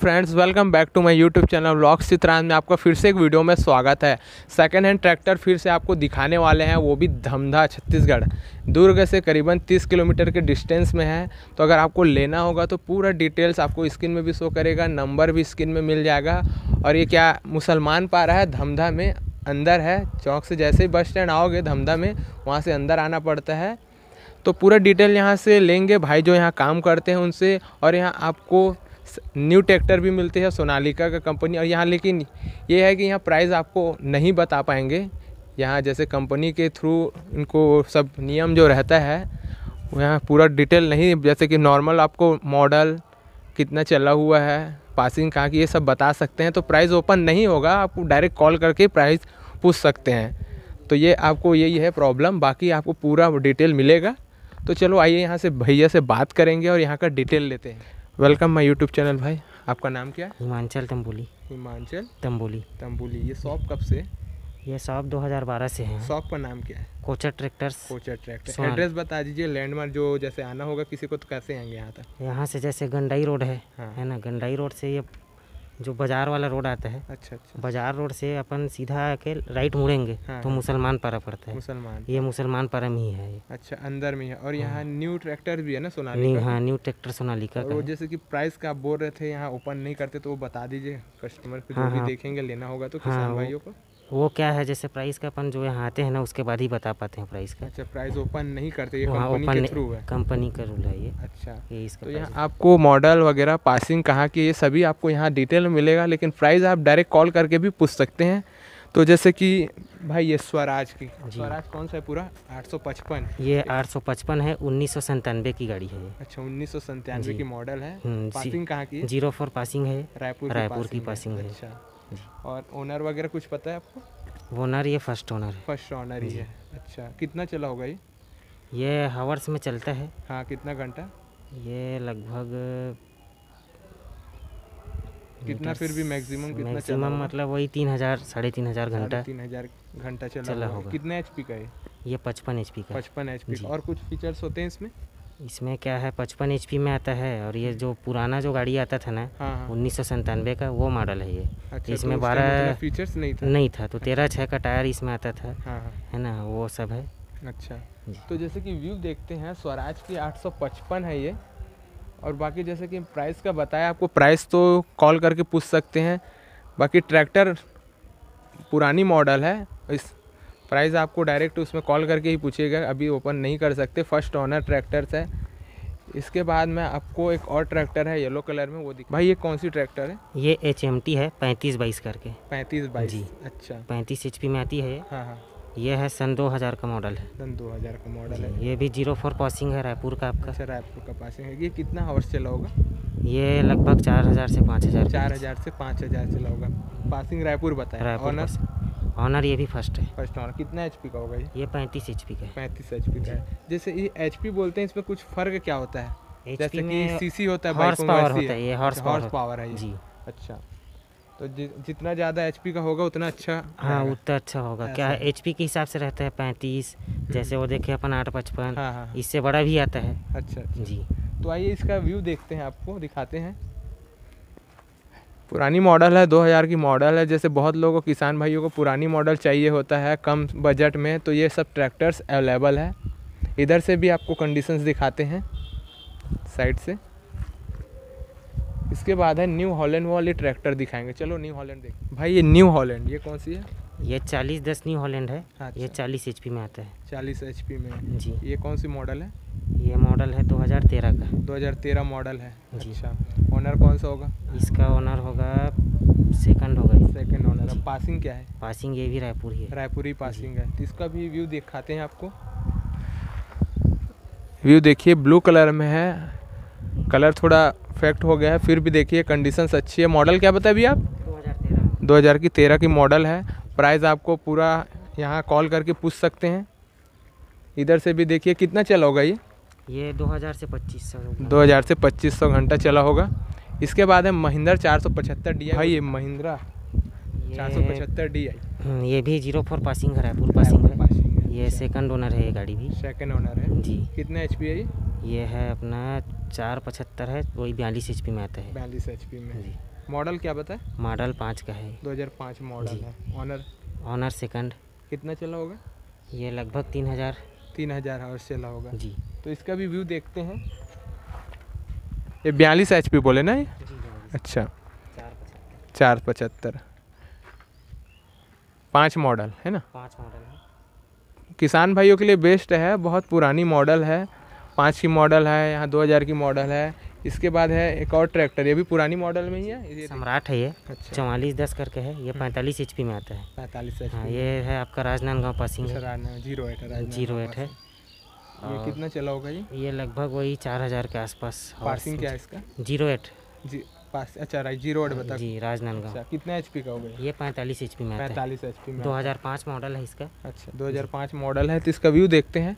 Friends welcome back to my YouTube channel vlogs Chitrans में आपका फिर से एक वीडियो में स्वागत है। सेकंड हैंड ट्रैक्टर फिर से आपको दिखाने वाले हैं, वो भी धमधा छत्तीसगढ़ दुर्ग से करीबन 30 किलोमीटर के डिस्टेंस में है। तो अगर आपको लेना होगा तो पूरा डिटेल्स आपको स्क्रीन में भी शो करेगा, नंबर भी स्क्रीन में मिल जाएगा। और ये क्या मुसलमान पारा है, धमधा में अंदर है, चौक से जैसे ही बस स्टैंड आओगे धमधा में वहाँ से अंदर आना पड़ता है। तो पूरा डिटेल यहाँ से लेंगे भाई जो यहाँ काम करते हैं उनसे। और यहाँ आपको न्यू ट्रैक्टर भी मिलते हैं सोनालिका का कंपनी। और यहाँ लेकिन ये है कि यहाँ प्राइस आपको नहीं बता पाएंगे, यहाँ जैसे कंपनी के थ्रू इनको सब नियम जो रहता है यहाँ पूरा डिटेल नहीं, जैसे कि नॉर्मल आपको मॉडल कितना चला हुआ है, पासिंग कहाँ की, ये सब बता सकते हैं। तो प्राइस ओपन नहीं होगा, आप डायरेक्ट कॉल करके प्राइस पूछ सकते हैं। तो ये आपको यही है प्रॉब्लम, बाकी आपको पूरा डिटेल मिलेगा। तो चलो आइए यहाँ से भैया से बात करेंगे और यहाँ का डिटेल लेते हैं। Welcome my YouTube channel. भाई आपका नाम क्या है? हिमांचल तंबोली। हिमांचल तंबोली। तंबोली, ये शॉप कब से? ये शॉप 2012 से है। शॉप का नाम क्या है? Kochar tractors. Kochar tractor. Address बता दीजिए, लैंडमार्क जो जैसे आना होगा किसी को, तो कैसे आएंगे यहाँ तक? यहाँ से जैसे गंडई रोड है, हाँ। है ना, गंडई रोड से ये जो बाजार वाला रोड आता है, अच्छा अच्छा, बाजार रोड से अपन सीधा आके राइट मुड़ेंगे, हाँ, तो मुसलमान पारा पड़ता है। मुसलमान, ये मुसलमान पारा में ही है ये। अच्छा, अंदर में है। और यहाँ न्यू ट्रैक्टर भी है ना सोनालिका? हाँ, न्यू ट्रैक्टर सोनालिका का। और जैसे कि प्राइस का आप बोल रहे थे यहाँ ओपन नहीं करते, तो वो बता दीजिए कस्टमर को, जो भी देखेंगे लेना होगा तो किसान भाइयों को। वो क्या है जैसे प्राइस का अपन जो यहाँ आते हैं ना उसके बाद ही बता पाते हैं प्राइस का। अच्छा, प्राइस ओपन नहीं करते, ये कंपनी के थ्रू है, कंपनी का रूल है ये। अच्छा, ये इसका। तो यहाँ आपको मॉडल वगैरह, पासिंग कहाँ की, ये सभी आपको यहाँ डिटेल में मिलेगा, लेकिन प्राइस आप डायरेक्ट कॉल करके भी पूछ सकते हैं। तो जैसे कि भाई ये स्वराज की, स्वराज कौन सा है पूरा? 855। ये 855 है, 1997 की गाड़ी है। अच्छा, 1997 की मॉडल है। पासिंग कहाँ की? 04 पासिंग है, रायपुर की पासिंग है। अच्छा, और ओनर वगैरह कुछ पता है आपको? ओनर ये फर्स्ट ओनर है। फर्स्ट ओनर ही है। अच्छा, कितना चला होगा ये हावर्स में चलता है? हाँ, कितना घंटा? ये लगभग कितना फिर भी मैक्सिमम कितना मैक्सिमम मतलब वही 3,000 साढ़े 3,000 घंटा, 3,000 घंटा चला होगा। कितने एचपी का है ये? 55 HP का। 55 HP। और कुछ फीचर्स होते हैं इसमें? इसमें क्या है, 55 HP में आता है। और ये जो पुराना जो गाड़ी आता था ना, हाँ, 1997 का वो मॉडल है ये। अच्छा, इसमें 12 फीचर्स नहीं था तो 13/6 का टायर इसमें आता था, हाँ, है ना, वो सब है। अच्छा, तो जैसे कि व्यू देखते हैं स्वराज की 855 है ये। और बाकी जैसे कि प्राइस का बताया आपको, प्राइस तो कॉल करके पूछ सकते हैं। बाकी ट्रैक्टर पुरानी मॉडल है, इस प्राइस आपको डायरेक्ट उसमें कॉल करके ही पूछिएगा, अभी ओपन नहीं कर सकते। फर्स्ट ऑनर ट्रैक्टर्स है। इसके बाद में आपको एक और ट्रैक्टर है येलो कलर में, वो दिख। भाई ये कौन सी ट्रैक्टर है? ये HMT है, 3522 करके। 3522 जी। अच्छा, 35 HP में आती है, हाँ हाँ। ये है सन 2000 का मॉडल है। सन 2000 का मॉडल है। ये भी 04 पासिंग है, रायपुर का आपका। अच्छा, रायपुर का पासिंग है। ये कितना हॉर्स चला होगा? ये लगभग 4,000 से 5,000। 4,000 से 5,000 चला होगा। पासिंग रायपुर बताया। ऑनर्स ऑनर ये भी फर्स्ट है। First honour. कितना एचपी का होगा ये? 35 HP का है। 35 HP का है। जैसे ये एचपी बोलते हैं, इसमें कुछ फर्क क्या होता है? जैसे कि सीसी होता है, हॉर्स पावर होता है ये। हॉर्स पावर है जी। अच्छा, तो जितना ज़्यादा एचपी का होगा उतना अच्छा, हाँ, उतना अच्छा होगा। क्या है, एचपी के हिसाब से रहता है 35, जैसे वो देखे अपन 855, इससे बड़ा भी आता है। अच्छा जी। तो आइए इसका व्यू देखते हैं, आपको दिखाते हैं। पुरानी मॉडल है, 2000 की मॉडल है। जैसे बहुत लोगों, किसान भाइयों को पुरानी मॉडल चाहिए होता है कम बजट में, तो ये सब ट्रैक्टर्स अवेलेबल है। इधर से भी आपको कंडीशंस दिखाते हैं साइड से। इसके बाद है न्यू हॉलैंड वाली ट्रैक्टर दिखाएंगे। चलो न्यू हॉलैंड देख। भाई ये न्यू हॉलैंड, ये कौन सी है? ये 4010 न्यू हॉलैंड है। अच्छा। ये 40 एचपी में आता है। 40 एचपी में जी। ये कौन सी मॉडल है? ये मॉडल है 2013 का। 2013 मॉडल है। अच्छा, ओनर कौन सा होगा इसका? ओनर होगा सेकंड होगा, सेकंड ओनर। पासिंग क्या है? पासिंग ये भी रायपुर ही है। रायपुर ही पासिंग है। तो इसका भी व्यू दिखाते हैं आपको। व्यू देखिए, ब्लू कलर में है, कलर थोड़ा फेक्ट हो गया है, फिर भी देखिए कंडीशंस अच्छी है। मॉडल क्या बताया अभी आप? 2013 की मॉडल है। प्राइस आपको पूरा यहाँ कॉल करके पूछ सकते हैं। इधर से भी देखिए कितना चला होगा ये 2000 से 2500 घंटा चला होगा। इसके बाद है महिंद्रा 475 DI। भाई ये महिंद्रा 475 DI ये भी 04 पासिंग है, रायपुर पासिंग है। ये सेकंड ओनर है, ये गाड़ी भी सेकंड ओनर है जी। कितना एचपी है ये? है अपना 475 है, वही 42 एचपी में आता है। 42 एचपी में जी। मॉडल क्या बताए? मॉडल 5 का है, 2005 मॉडल है। ऑनर? Owner second. कितना चला होगा ये? लगभग 3000 आवर्स चला होगा जी। तो इसका भी व्यू देखते हैं। ये 42 एचपी बोले ना ये? अच्छा, 475 5 मॉडल है ना? 5 मॉडल है। किसान भाइयों के लिए बेस्ट है, बहुत पुरानी मॉडल है। 5 की मॉडल है, यहाँ 2000 की मॉडल है। इसके बाद है एक और ट्रैक्टर, ये भी पुरानी मॉडल में ही है, सम्राट है ये। अच्छा। 4410 करके है, ये 45 एचपी में आता है। 45 एचपी। हाँ, ये है आपका राजनांदगांव पासिंग है, 08 है। ये कितना चला होगा ये? ये लगभग वही 4000 के आसपास। पासिंग क्या है इसका? 08 जी। पास अच्छा, राय 08 बता जी, राजनांदगांव। कितना एचपी का होगा ये? 45 एचपी में। 45 एचपी में, 2005 मॉडल है इसका। अच्छा, 2005 मॉडल है। तो इसका व्यू देखते हैं।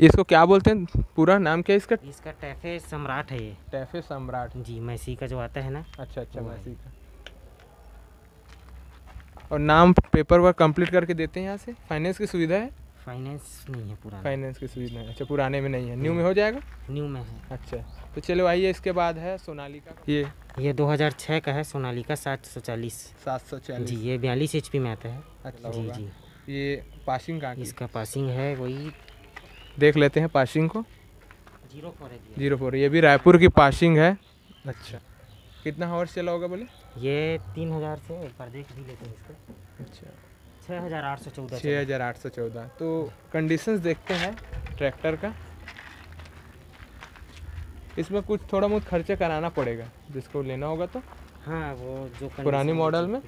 इसको क्या बोलते हैं, पूरा नाम क्या है इसका? इसका टैफे सम्राट है ये। टैफे सम्राट जी, मैसी का जो आता है ना। अच्छा अच्छा, मैसी का। और नाम पेपर वर्क कंप्लीट करके देते हैं यहाँ से। फाइनेंस की सुविधा है? फाइनेंस नहीं है, पुराना फाइनेंस की सुविधा है। अच्छा, पुराने में नहीं है, न्यू में हो जाएगा? न्यू में है। अच्छा, तो चलो आइए। इसके बाद है सोनालिका। ये 2006 का है सोनालिका, 740। 740 जी। ये 42 एचपी में आता है। अच्छा जी जी। ये पासिंग का? इसका पासिंग है वही, देख लेते हैं पासिंग को, 04। ये भी रायपुर की पासिंग है। अच्छा, कितना हॉर्स चला होगा बोले? ये 3000 से, एक बार देख भी लेते हैं इसका। अच्छा, 6814। 6814। तो कंडीशंस देखते हैं ट्रैक्टर का। इसमें कुछ थोड़ा बहुत खर्चा कराना पड़ेगा जिसको लेना होगा तो। हाँ, वो जो पुरानी मॉडल में।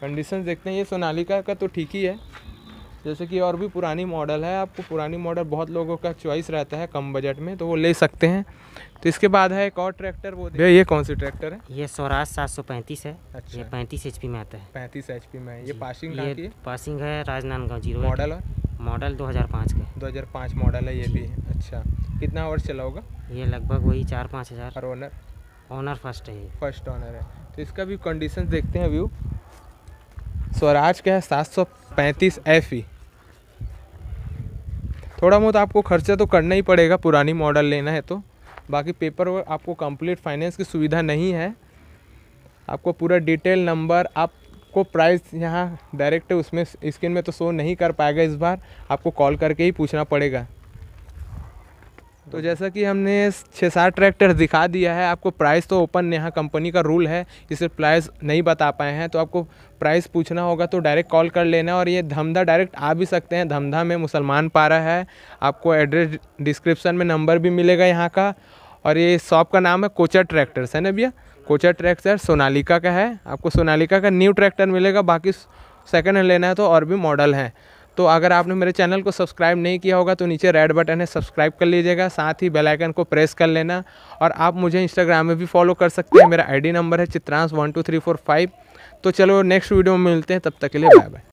कंडीशंस देखते हैं। ये सोनालिका का तो ठीक ही है, जैसे कि और भी पुरानी मॉडल है। आपको पुरानी मॉडल बहुत लोगों का चॉइस रहता है कम बजट में, तो वो ले सकते हैं। तो इसके बाद है एक और ट्रैक्टर, वो देखिए। ये कौन सी ट्रैक्टर है? ये स्वराज 735 है। अच्छा। ये 35 एचपी में आता है। 35 एचपी में। ये पासिंग कहाँ की है? पासिंग है राजनांदगांव, 08। मॉडल और? मॉडल 2005 का। 2005 मॉडल है ये भी। अच्छा, कितना आवर्स चला होगा ये? लगभग वही 4000-5000। और ओनर? ओनर फर्स्ट है, फर्स्ट ओनर है। तो इसका भी कंडीशन देखते हैं व्यू। स्वराज का है 735 FE। थोड़ा बहुत आपको खर्चा तो करना ही पड़ेगा पुरानी मॉडल लेना है तो। बाकी पेपर वर्क आपको कंप्लीट, फाइनेंस की सुविधा नहीं है। आपको पूरा डिटेल नंबर, आपको प्राइस यहाँ डायरेक्ट उसमें स्क्रीन में तो शो नहीं कर पाएगा इस बार, आपको कॉल करके ही पूछना पड़ेगा। तो जैसा कि हमने 6-7 ट्रैक्टर दिखा दिया है आपको। प्राइस तो ओपन यहाँ कंपनी का रूल है, इसे प्राइस नहीं बता पाए हैं तो आपको प्राइस पूछना होगा तो डायरेक्ट कॉल कर लेना। और ये धमधा डायरेक्ट आ भी सकते हैं, धमधा में मुसलमान पारा है। आपको एड्रेस डिस्क्रिप्शन में नंबर भी मिलेगा यहाँ का। और ये शॉप का नाम है कोचर ट्रैक्टर्स है ना भैया? कोचर ट्रैक्टर सोनालिका का है। आपको सोनालिका का न्यू ट्रैक्टर मिलेगा, बाकी सेकेंड हैंड लेना है तो और भी मॉडल हैं। तो अगर आपने मेरे चैनल को सब्सक्राइब नहीं किया होगा तो नीचे रेड बटन है, सब्सक्राइब कर लीजिएगा। साथ ही बेल आइकन को प्रेस कर लेना। और आप मुझे इंस्टाग्राम में भी फॉलो कर सकते हैं, मेरा आईडी नंबर है चित्रांस 12345। तो चलो नेक्स्ट वीडियो में मिलते हैं, तब तक के लिए बाय बाय।